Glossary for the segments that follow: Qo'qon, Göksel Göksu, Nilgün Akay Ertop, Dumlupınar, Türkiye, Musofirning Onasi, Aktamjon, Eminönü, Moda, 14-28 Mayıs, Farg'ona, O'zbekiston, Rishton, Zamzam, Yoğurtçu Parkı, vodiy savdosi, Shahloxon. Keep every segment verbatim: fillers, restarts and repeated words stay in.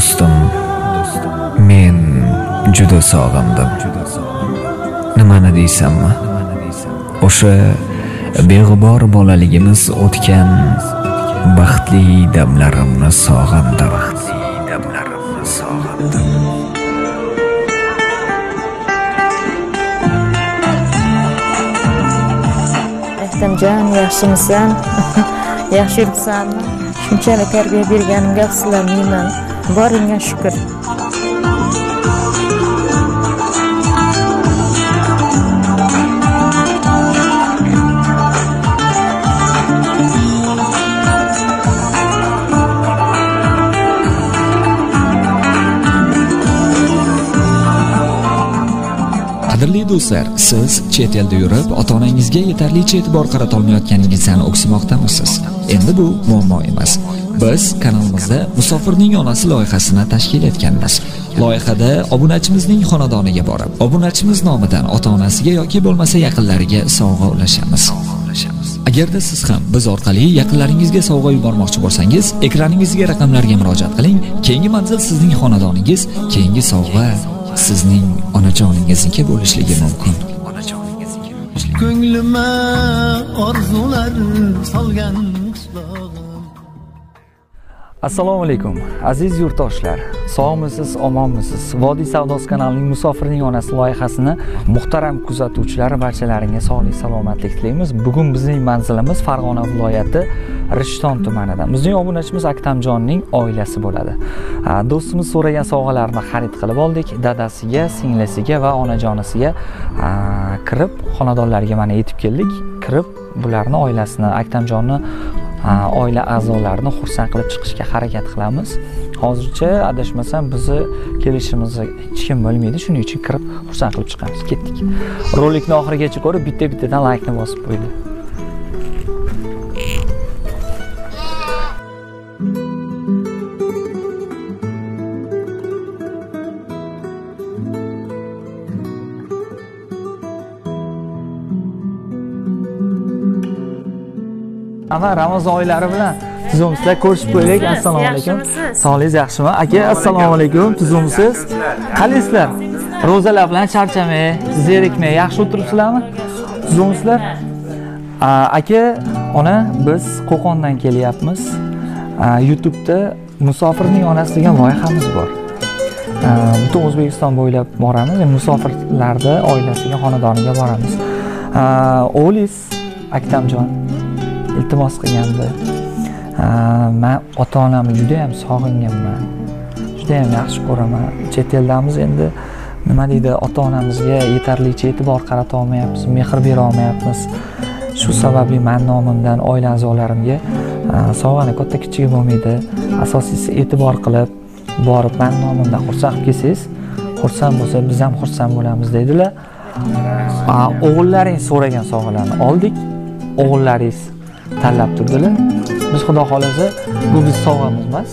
Do'stim, men juda sog'indim. Nimani deysanmi? O'sha beg'ubor bolaligimiz o'tgan baxtli damlarimni sog'indim. Aytamjon, yaxshimisan? Yaxshi yuribsanmi? Shunchalik tarbiya berganimga xursandman. Boringga shukr. Qadrli do'stlar, siz chet elda yurib, ota-onangizga yetarlicha e'tibor qarata olmayotganingizni o'ksamoqdamisiz? Endi bu muammo emas. Biz kanalimizda Musofirning Onasi loyihasini tashkil etganmiz. Loyihada obunachimizning xonadoniga borib, obunachimiz nomidan ota-onasiga yoki bo'lmasa yaqinlariga sovg'a ulashamiz. Agarda siz ham biz orqali yaqinlaringizga sovg'a yubormoqchi bo'lsangiz, ekraningizga raqamlarga murojaat qiling. Keyingi manzil sizning xonadoningiz, keyingi sovg'a sizning onajoningizniki bo'lishligi mumkin. Ko'nglima orzular solgan Assalomu alaykum aziz yurtdoshlar. Sog'misiz, omonmisiz? Vodiy savdosi kanalining Musofirning Onasi loyihasini muhtaram kuzatuvchilar barchalaringa sog'lik, salomatlik tilaymiz. Bugun bizning manzilimiz Farg'ona viloyati Rishton tumanida. Bizning obunachimiz Aktamjonning oilasi bo'ladi. Do'stimiz so'ragan sovg'alarni xarid qilib oldik. Dadasiga, singlisiga va onajonisiga kirib xonadonlarga mana yetib keldik. Kirib bularni oilasini, Aktamjonni oila a'zolarini xursand qilib chiqishga harakat qilamiz. Hozircha adashmasam bizni kelishimizni hech kim bilmaydi, shuning uchun kirib xursand qilib chiqamiz. Ketdik. Rolikni oxirigacha ko'rib, bitta-bittadan like ni bosib qo'ying. Ana Ramazon oylari bilan tuzumsizlar ko'rishib qo'ydik. Assalomu alaykum. Sog'ligingiz yaxshimi? Aka, assalomu alaykum. Tuzumsiz. Qalaysizlar? Ro'zalar bilan charchamay, zerikmay yaxshi o'tiribsizlarmi? Tuzumsizlar? Aka, ona biz Qo'qondan kelyapmiz. YouTube'da Musofirning Onasi degan loyihamiz bor. Butun O'zbekiston bo'ylab boramiz, musofirlarning oilasiga, xonadoniga boramiz. O'g'liz Aktamjon iltimos qilganda men ota-onamni juda ham sog'inganman. Juda ham yaxshi ko'raman. Chet eldamiz endi nima deydi, ota-onamizga yetarlicha e'tibor qarata olmayapmiz, mehr bera olmayapmiz. Shu sababli men nomimdan oila a'zolarimga sovg'ani katta kichigi bo'lmaydi. Asosiysi e'tibor qilib, borib men nomimdan xursand qilib kelsangiz, xursand bo'lsa biz ham xursand bo'lamiz dedilar. O'g'illaringiz so'ragan sovg'alarni oldik. O'g'illaringiz tanlab turdilar. Biz xudo xolasa bu biz sovg'amiz emas.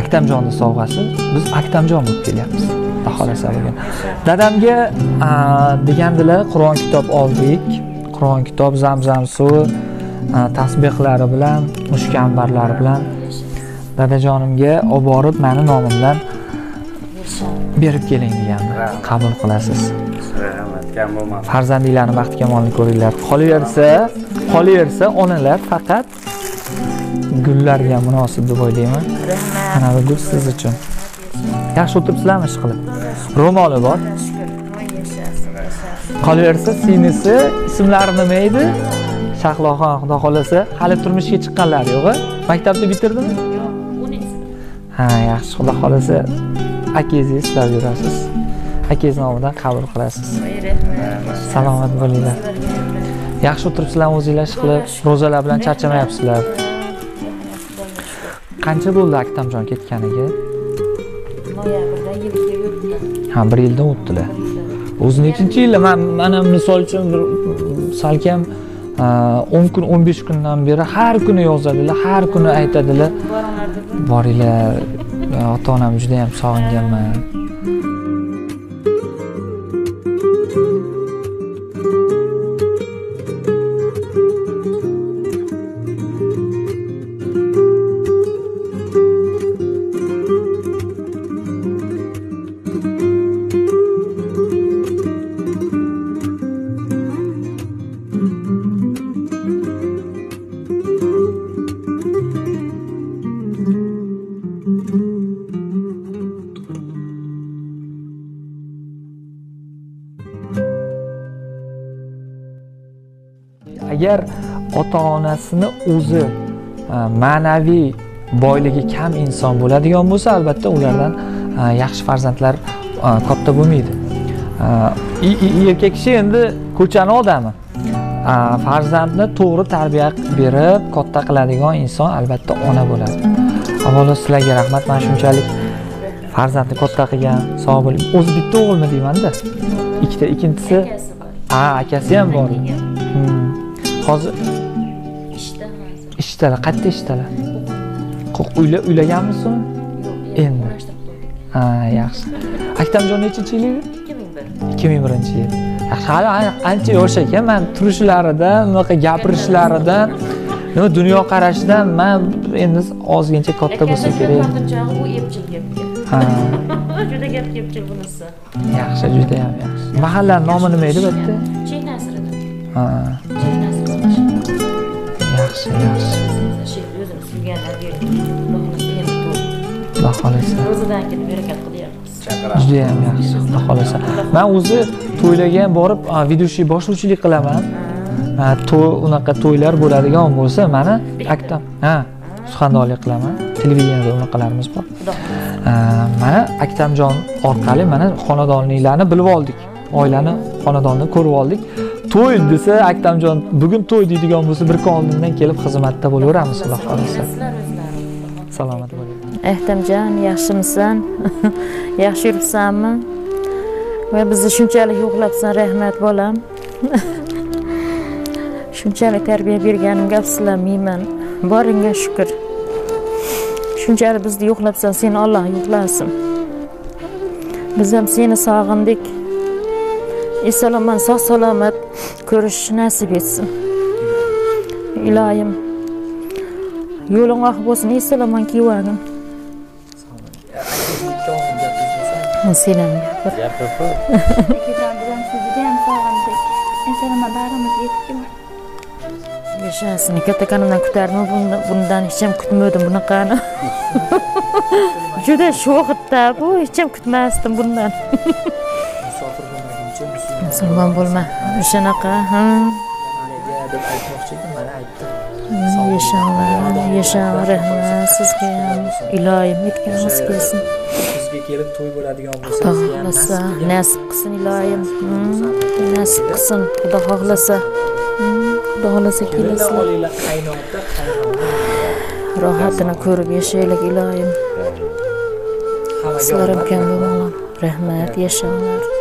Aktamjonning sovg'asi. Biz Aktamjon bo'lib kelyapmiz. Xudo xolasa bugun. Dadamga degandilar, Qur'on kitob oldik. Qur'on kitob, Zamzam suvi, tasbehlari bilan, mushkambarlari bilan dadajonimga olib borib meni nomimdan berib keling degandi. Qabul qilasiz. Farzandinglarni baxti kamolini ko'ringlar. Qolaversa, qolaversa onalar faqat gullarga munosib deb o'ylayman. Mana bu gul siz uchun. Yaxshi o'tiribsizlarmi ish qilib? Ro'moli bor. Qolaversa sinisi ismlari nima edi? Shahloxon, xudo xolasa hali turmushga chiqqanlar yo'q-a? Maktabni bitirdimi? Yo'q, o'n ikki. Ha, yaxshi, xudo xolasa akangizni eslab yurasiz. Akangiz nomidan qabul qilasiz. Salomat bo'linglar. Yaxshi o'tiribsizlar, o'zingizlar ish qilib, ro'zalar bilan charchamayapsizlar. Qancha bo'ldi Aktamjon ketganiga? Noyabrda yilga o'tdi. Ha, bir yildan o'tdilar. O'zi nechinchi yil? Men mana misol uchun bir salkam o'n kun, o'n besh kundan beri har kuni yozadilar, har kuni aytadilar. Boringlar, ota-onam juda ham sog'inganman. agar ota-onasini o'zi ma'naviy boyligi kam inson bo'ladigan bo'lsa, albatta ulardan yaxshi farzandlar katta bo'lmaydi. Erkak kishi endi ko'chani odami. Farzandni to'g'ri tarbiya berib katta qiladigan inson albatta ona bo'ladi. Avvalo sizlarga rahmat, men shunchalik farzandni katta qilgan, sog' bo'ling. O'zi bitta o'g'ilmi deyman-da. Ikkita, ikkinchisi a, akasi ham bor. Hozir ishda hozir. Ishdalar, qayerda ishdalar? Uylar uylaganmisiz? Endi. Ha, yaxshi. Aktamjon nechinchi yil? ikki ming bir yil. Hali ancha yosh ekan, men turishlaridan, unaqa gapirishlaridan, nima dunyo qarashidan men endi ozgincha katta bo'lsa kerak. Bu epchil gapga. Ha. Juda gap epchil bunisi. Yaxshi, juda ham yaxshi. Mahalla nomi nima edi bitta? Cheynasirida. Ha. Yaxshi, yaxshi. Şey o'zim suvganlar berdi. Baholasa. O'zidan ketib berakat qilyapmiz. Juda ham yaxshi. Baholasa. Men o'zi to'ylarga ham borib, vedushiy boshlovchilik qilaman. To unaqa to'ylar bo'ladigan bo'lsa, meni aktam, ha, suxandonlik qilaman. Televideniyada unaqalarimiz bor. Mana Aktamjon orqali mana xonadonliklarni bilib oldik. Oilani, xonadonni ko'rib oldik. To'y desa, Aktamjon bugun to'y deydigan bo'lsa, bir kun oldindan kelib xizmatda bo'laveramiz, Alloh xolasa. Salomat bo'ling. Aktamjon, yaxshimisan? Yaxshi yuribsanmi? Va bizni shunchalik yo'qlabsan, rahmat bolam. Shunchalik tarbiya berganimga afsuslanmayman. Boringga shukr. Shunchalik bizni yo'qlabsan, sen Alloh yo'qlasin. Biz ham seni sog'indik. Esaloman, sog' salomat ko'rish nasib etsin. Ilohim, yo'ling oq bo'lsin, esaloman kelvagin. Selam. Yapıp. Tekrardan sizi de hem sağlandık. Enselama barımız yetki var. Yaşasın. Katta kanımdan kurtarma. Bundan hiç hem kutmuyordum bunu kanı. Juda şokta bu. Hiç hem kutmazdım bundan. Musulman bulma. Uşanaka. Ha. Yaşanlar. Yaşanlar. Rahmatsizken. İlahim etkenimiz kesin. Kelib to'y bo'ladigan bo'lsa, xohlasa, nasib qilsin ilohim. Nasib qilsin, Xudo xohlasa. Xudo xohlasa kelasizlar. Rohatini ko'rib yashaylik ilohim. Sizlar ham kamdan rahmat, yashanglar.